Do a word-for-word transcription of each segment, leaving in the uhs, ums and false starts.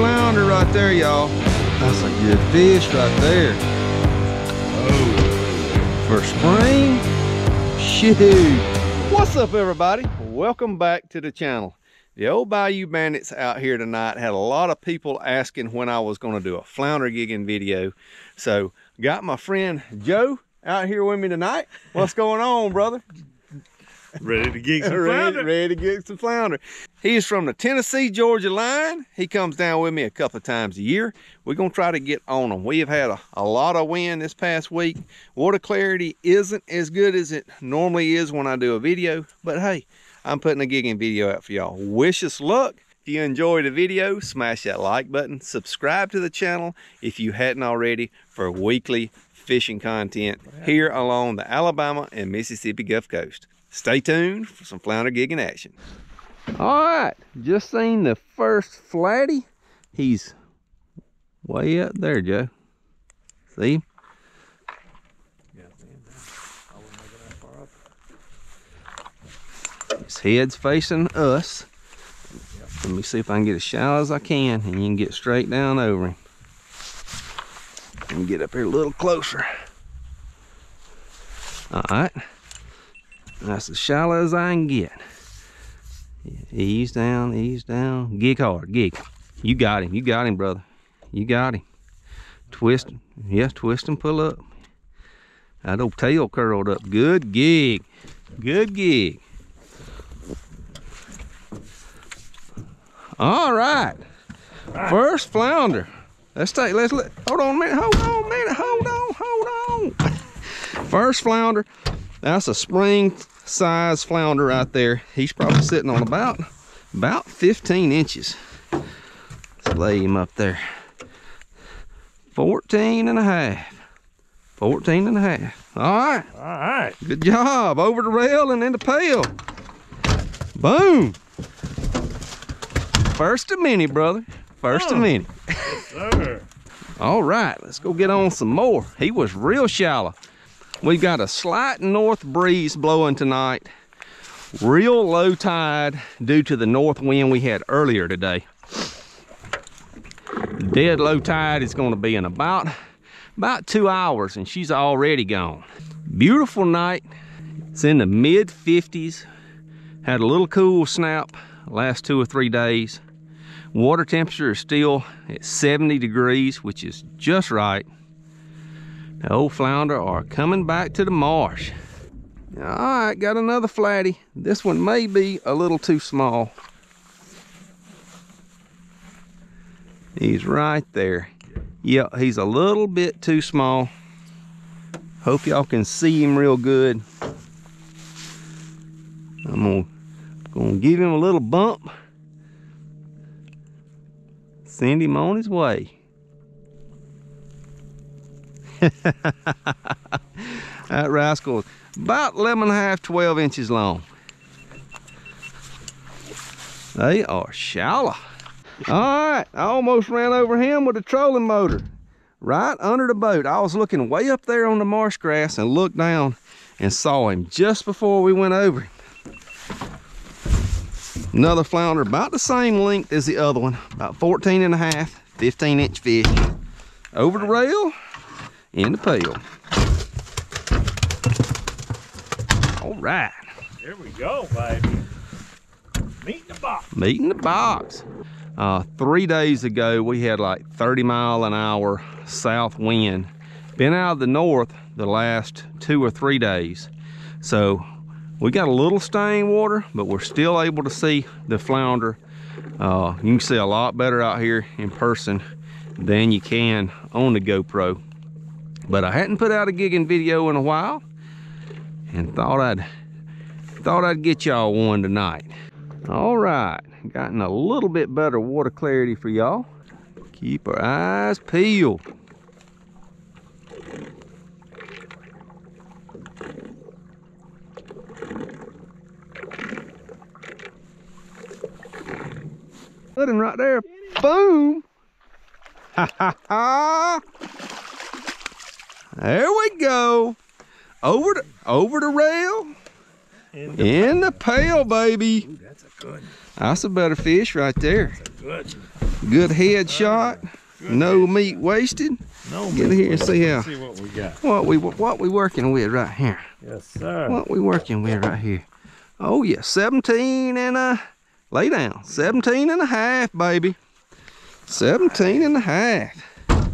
flounder right there, y'all. That's a good fish right there. Oh, for spring, shoot. What's up, everybody? Welcome back to the channel. The old Bayou Bandits out here tonight had a lot of people asking when I was going to do a flounder gigging video. So, got my friend Joe out here with me tonight. What's going on, brother? Ready to gig some flounder. Ready, ready to gig some flounder. He is from the Tennessee-Georgia line. He comes down with me a couple of times a year. We're going to try to get on him. We have had a, a lot of wind this past week. Water clarity isn't as good as it normally is when I do a video, but hey, I'm putting a gigging video out for y'all. Wish us luck. If you enjoyed the video, smash that like button. Subscribe to the channel if you hadn't already for weekly fishing content here along the Alabama and Mississippi Gulf Coast. Stay tuned for some flounder gigging action. All right, just seen the first flatty. He's way up there, Joe. See him? His head's facing us. Let me see if I can get as shallow as I can, and you can get straight down over him. Let me get up here a little closer. All right, that's as shallow as I can get. Ease down, ease down. Gig hard, gig. You got him, you got him, brother. You got him. Twist, yeah, twist and pull up. That old tail curled up. Good gig, good gig. All right, All right. First flounder. Let's take, let's let, hold on a minute, hold on a minute, hold on, hold on. First flounder, that's a spring size flounder right there. He's probably sitting on about, about fifteen inches. Let's lay him up there. fourteen and a half, fourteen and a half. All right. All right. Good job, over the rail and in the pail. Boom. First of many, brother. First oh, of many. Yes, sir. All right, let's go get on some more. He was real shallow. We've got a slight north breeze blowing tonight. Real low tide due to the north wind we had earlier today. Dead low tide is going to be in about, about two hours, and she's already gone. Beautiful night. It's in the mid fifties. Had a little cool snap last two or three days. Water temperature is still at seventy degrees, which is just right. The old flounder are coming back to the marsh. All right, got another flatty. This one may be a little too small. He's right there. Yeah, he's a little bit too small. Hope y'all can see him real good. I'm gonna, gonna give him a little bump. Send him on his way. That rascal is about eleven and a half, twelve inches long. They are shallow. All right, I almost ran over him with a trolling motor right under the boat. I was looking way up there on the marsh grass and looked down and saw him just before we went over him. Another flounder about the same length as the other one, about fourteen and a half, fifteen inch fish. Over the rail, in the pail. All right. There we go, baby. Meat in the box. Meat in the box. Uh, three days ago, we had like thirty mile an hour south wind. Been out of the north the last two or three days. So we got a little stained water, but we're still able to see the flounder. Uh, you can see a lot better out here in person than you can on the GoPro. But I hadn't put out a gigging video in a while, and thought I'd thought I'd get y'all one tonight. All right, gotten a little bit better water clarity for y'all. Keep our eyes peeled. Pudding right there. Boom! Ha ha ha! There we go. Over the over the rail. In the, in the pail, baby. Ooh, that's a good one. That's a better fish right there. That's a good one. Good head shot. Good no head meat shot. wasted. No Get meat here wasted. and see how. Let's see what we got. What we what we working with right here. Yes, sir. What we working with right here. Oh yeah, seventeen and a lay down. seventeen and a half, baby. seventeen and a half. That's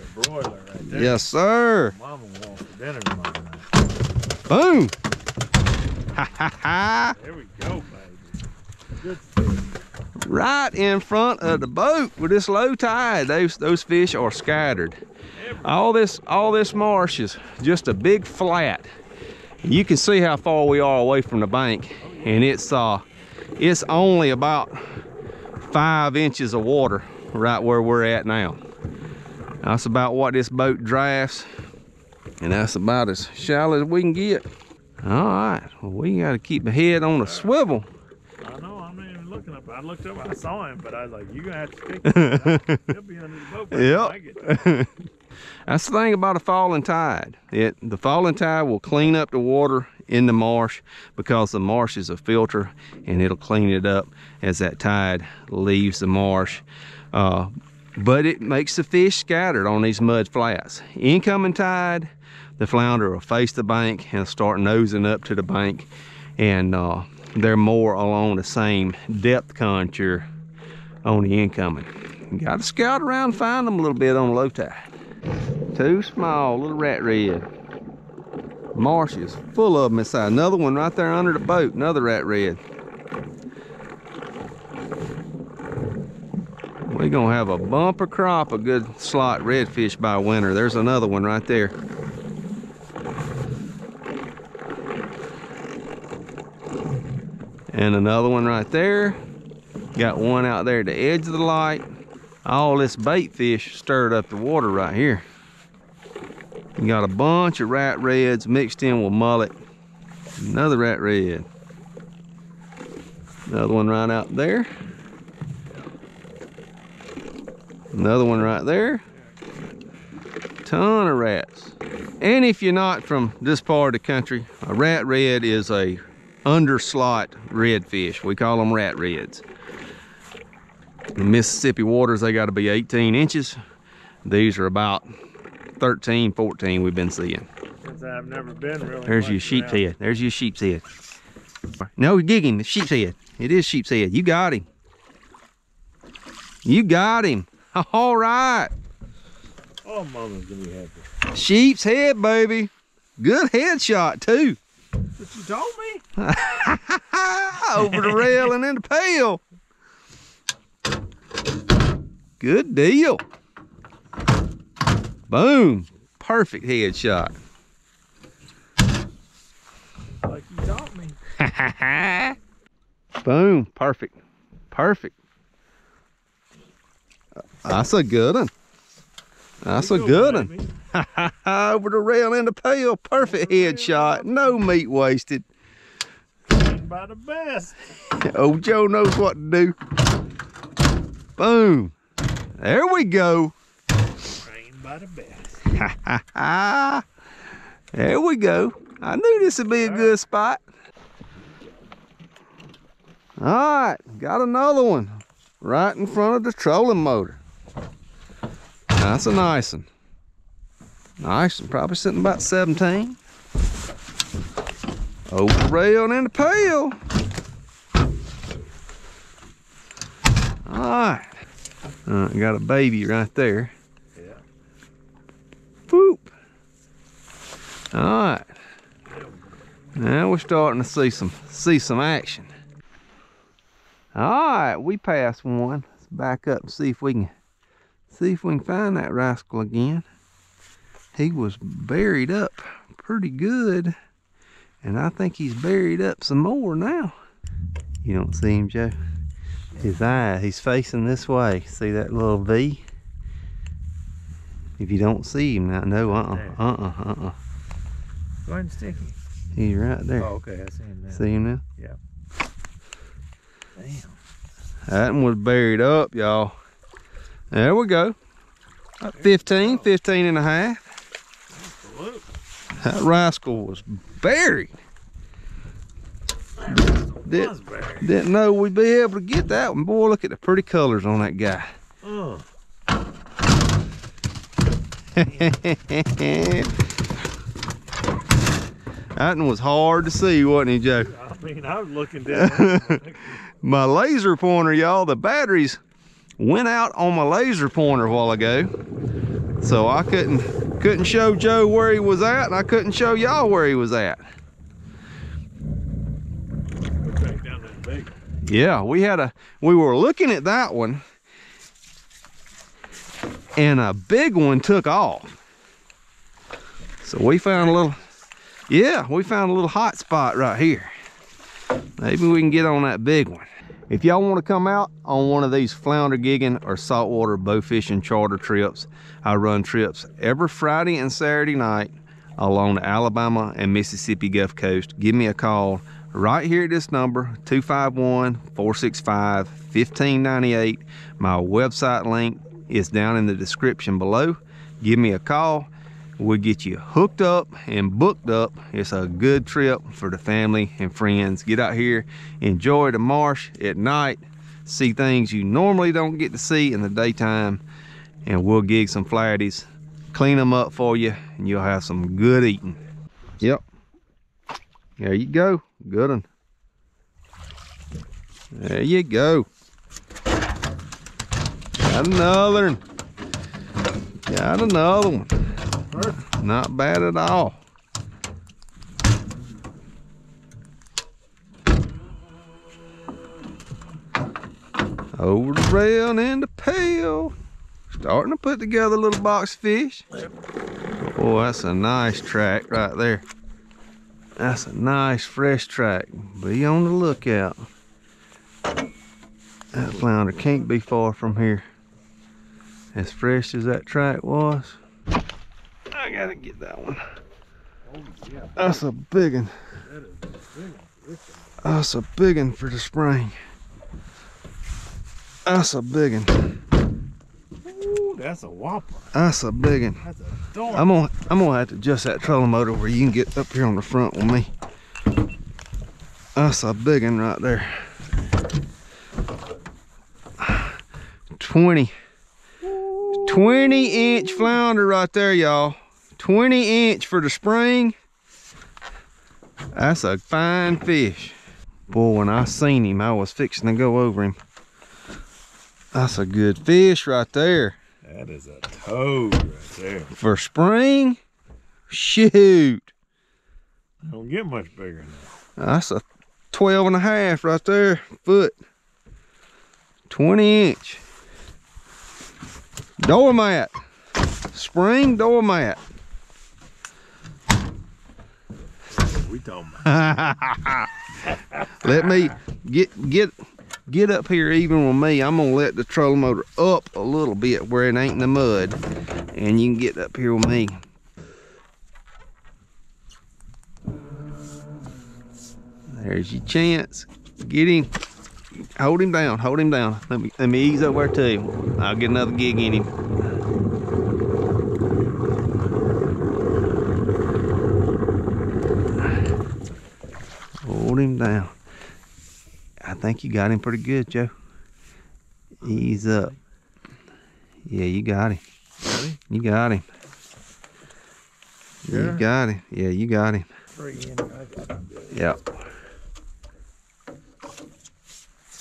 a broiler right there. Yes, sir. Mama wants for dinner tomorrow night. Boom. Ha ha ha. There we go, baby. Good fish. Right in front of the boat with this low tide. Those those fish are scattered. All this all this marsh is just a big flat. You can see how far we are away from the bank, and it's uh it's only about five inches of water right where we're at now. That's about what this boat drafts, and that's about as shallow as we can get. All right, well, we got to keep a head on a swivel. Up. I looked up, I saw him, but I was like, you're going to have to stick with him. He'll be under the boat by the time I get there. That's the thing about a falling tide. It, the falling tide will clean up the water in the marsh because the marsh is a filter, and it'll clean it up as that tide leaves the marsh. Uh, but it makes the fish scattered on these mud flats. Incoming tide, the flounder will face the bank and start nosing up to the bank, and uh, they're more along the same depth contour on the incoming. You gotta scout around and find them a little bit on low tide. Too small, little rat red. Marsh is full of them inside. Another one right there under the boat, another rat red. We're gonna have a bumper crop of good slot redfish by winter. There's another one right there. And another one right there. Got one out there at the edge of the light. All this bait fish stirred up the water right here. You got a bunch of rat reds mixed in with mullet. Another rat red. Another one right out there. Another one right there. Ton of rats. And if you're not from this part of the country, a rat red is a underslot redfish. We call them rat reds. In Mississippi waters, they got to be eighteen inches. These are about thirteen, fourteen we've been seeing. Since I've never been really. There's your sheep's head. There's your sheep's head. No, we're gigging. It's sheep's head. It is sheep's head. You got him. You got him. All right. Oh, mama's gonna be happy. Sheep's head, baby. Good headshot, too. What you told me? Over the rail and in the pail. Good deal. Boom. Perfect headshot. Like you taught me. Boom. Perfect. Perfect. That's a good one. That's a good one. Over the rail in the pail. Perfect headshot. No meat wasted. By the best. Old Joe knows what to do. Boom. There we go. Rain by the best. There we go. I knew this would be a good spot. All right. Got another one right in front of the trolling motor. That's a nice one. Nice, and probably sitting about seventeen. Over the rail and in the pail. All right. Uh, got a baby right there. Yeah. Boop. All right. Now we're starting to see some see some action. All right, we passed one. Let's back up and see if we can see if we can find that rascal again. He was buried up pretty good, and I think he's buried up some more now. You don't see him, Joe? His eye, he's facing this way. See that little V? If you don't see him now, no, uh-uh, uh-uh, uh-uh. Go ahead and stick him. He's right there. Oh, okay, I see him now. See him now? Yeah. Damn. That one was buried up, y'all. There we go. About fifteen, fifteen and a half. That rascal was buried. Didn't, didn't know we'd be able to get that one. Boy, look at the pretty colors on that guy. Oh. That one was hard to see, wasn't he, Joe? I mean, I was looking down. My laser pointer, y'all, the batteries went out on my laser pointer a while ago, so I couldn't couldn't show Joe where he was at, and I couldn't show y'all where he was at. Yeah, we had a we were looking at that one, and a big one took off. So we found a little, yeah, we found a little hot spot right here. Maybe we can get on that big one. If y'all want to come out on one of these flounder gigging or saltwater bow fishing charter trips, I run trips every Friday and Saturday night along the Alabama and Mississippi Gulf Coast. Give me a call right here at this number, two five one, four six five, one five nine eight. My website link is down in the description below. Give me a call. We'll get you hooked up and booked up. It's a good trip for the family and friends. Get out here, enjoy the marsh at night, see things you normally don't get to see in the daytime, and we'll gig some flouties, clean them up for you, and you'll have some good eating. Yep, there you go, good one. There you go, got another one, got another one. Not bad at all. Over the rail and in the pail. Starting to put together a little box of fish. Oh, that's a nice track right there. That's a nice fresh track. Be on the lookout. That flounder can't be far from here. As fresh as that track was. I gotta get that one. Oh, yeah. That's a big one. That's a big one for the spring. That's a big one. Ooh, that's a whopper. That's a big one. That's a I'm gonna I'm gonna have to adjust that trolling motor where you can get up here on the front with me. That's a big one right there. Twenty. twenty inch flounder right there, y'all. twenty inch for the spring. That's a fine fish. Boy, when I seen him, I was fixing to go over him. That's a good fish right there. That is a toad right there. For spring, shoot. Don't get much bigger now. That's a twelve and a half right there, foot. twenty inch. Doormat. Spring doormat. We talking about. Let me get get get up here even with me. I'm gonna let the trolling motor up a little bit where it ain't in the mud, and you can get up here with me. There's your chance. Get him. Hold him down, hold him down. Let me let me ease over there to you. I'll get another gig in him. Hold him down. I think you got him pretty good, Joe. Ease up. Yeah, you got him. Got him? You got him. Sure. You got him. Yeah, you got him. Yep.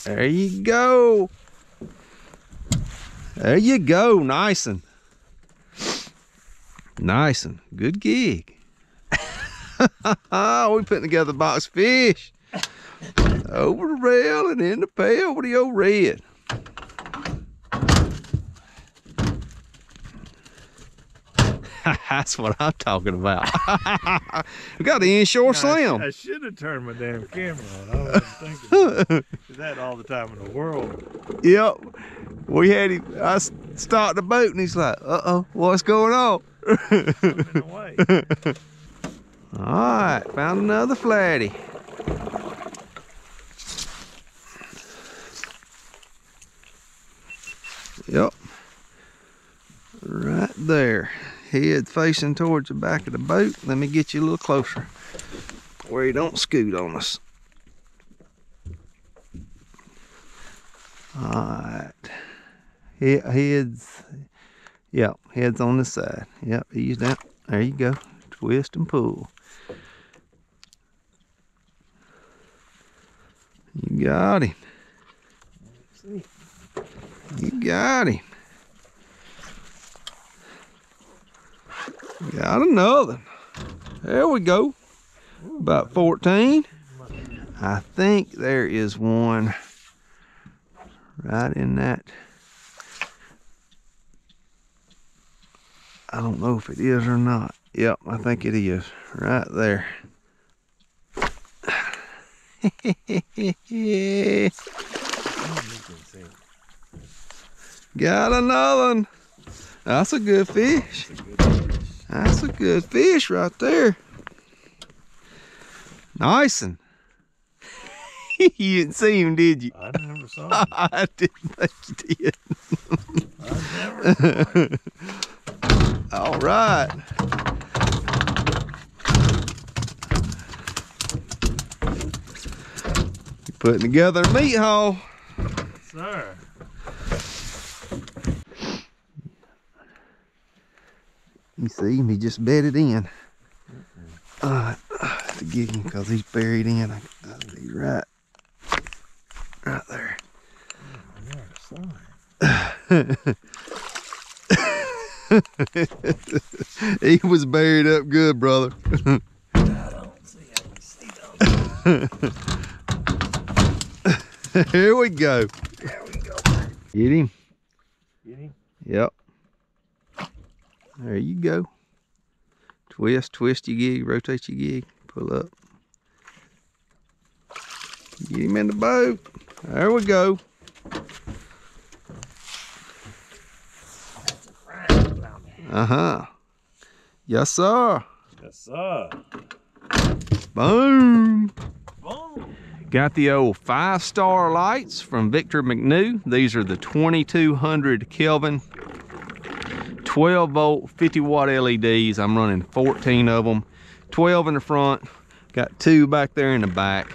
There you go. There you go. Nice one. Nice one. Good gig. We're putting together box fish. Over the rail and in the pail with the old red. That's what I'm talking about. We got the inshore slim. I, I should have turned my damn camera on. I was thinking that all the time in the world. Yep. We had him. I stopped the boat and he's like, uh oh, what's going on? I'm in the way. All right, found another flatty. Yep. Right there. Head facing towards the back of the boat. Let me get you a little closer where you don't scoot on us. Alright. He, heads. Yep, heads on this side. Yep, ease down. There you go. Twist and pull. You got him. You got him. Got another. There we go. About fourteen. I think there is one right in that. I don't know if it is or not. Yep, I think it is. Right there. Got another one. That's a good fish. That's a good fish right there. Nice one. You didn't see him, did you? I never saw him. I didn't think you did. I never saw him. All right. You're putting together a meat haul. Yes, sir. You see him, he just bedded in. Uh, I have to get him because he's buried in. I, he's right, right there. Oh, he was buried up good, brother. I don't see how you see those. Here we go. There we go. Get him. Get him? Yep. There you go. Twist, twist your gig, rotate your gig, pull up. Get him in the boat. There we go. Uh-huh. Yes, sir. Yes, sir. Boom. Boom. Got the old five-star lights from Victor McNew. These are the twenty-two hundred Kelvin. twelve volt, fifty watt L E Ds. I'm running fourteen of them. twelve in the front, got two back there in the back.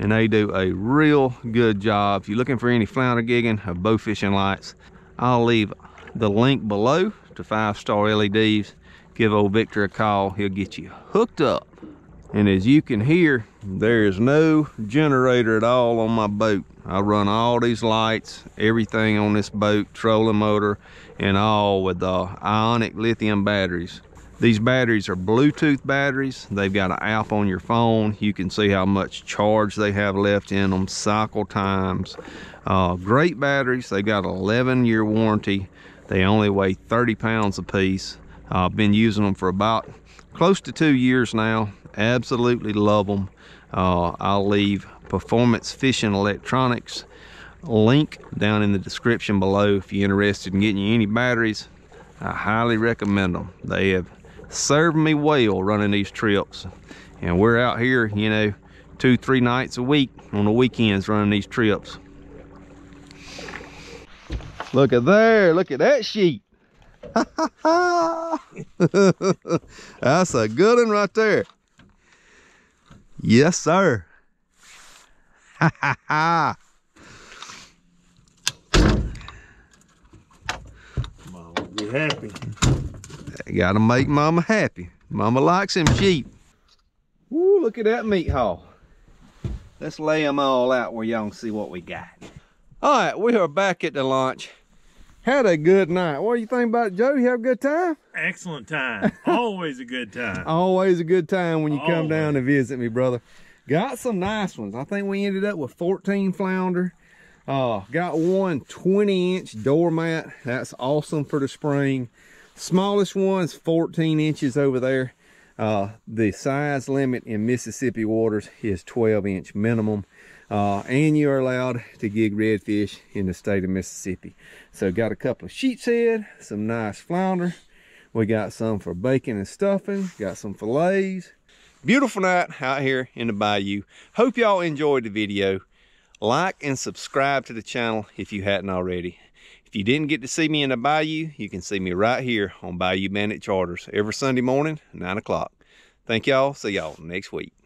And they do a real good job. If you're looking for any flounder gigging or bow fishing lights, I'll leave the link below to five-star L E Ds. Give old Victor a call. He'll get you hooked up. And as you can hear, there is no generator at all on my boat. I run all these lights, everything on this boat, trolling motor, and all with the ionic lithium batteries. These batteries are Bluetooth batteries. They've got an app on your phone. You can see how much charge they have left in them, cycle times. Uh, great batteries. They've got an eleven year warranty. They only weigh thirty pounds a piece. I've uh, been using them for about close to two years now. Absolutely love them. Uh, I'll leave Performance Fishing Electronics link down in the description below if you're interested in getting you any batteries. I highly recommend them. They have served me well running these trips. And we're out here, you know, two, three nights a week on the weekends running these trips. Look at there, look at that sheep. That's a good one right there. Yes, sir. Ha ha ha. Mama be happy. Gotta make mama happy. Mama likes them sheep. Woo, look at that meat haul. Let's lay them all out where y'all can see what we got. All right, we are back at the launch. Had a good night. What do you think about it, Joe? You have a good time? Excellent time. Always a good time. Always a good time when you Always. come down to visit me, brother. Got some nice ones. I think we ended up with fourteen flounder. Uh, got one twenty inch doormat. That's awesome for the spring. Smallest one's fourteen inches over there. Uh, the size limit in Mississippi waters is twelve inch minimum. Uh, and you're allowed to gig redfish in the state of Mississippi. So got a couple of sheepshead, some nice flounder. We got some for bacon and stuffing. Got some fillets. Beautiful night out here in the bayou. Hope y'all enjoyed the video. Like and subscribe to the channel if you hadn't already. If you didn't get to see me in the bayou, you can see me right here on Bayou Bandit Charters every Sunday morning, nine o'clock. Thank y'all. See y'all next week.